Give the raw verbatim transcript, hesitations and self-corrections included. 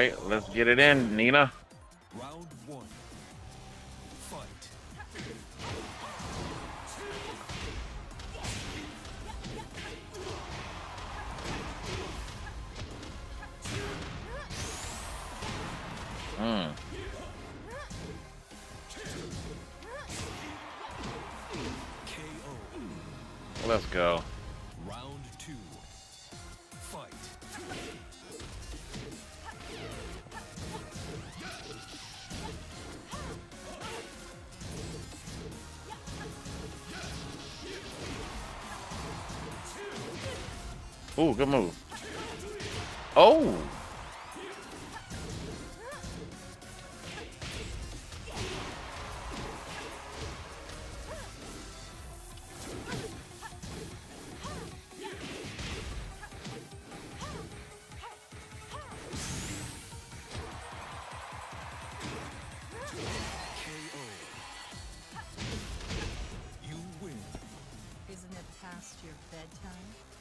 right, let's get it in, Nina. Round one. Fight. Mm. Let's go. Round two. Fight. Ooh, good move. Oh. Past your bedtime?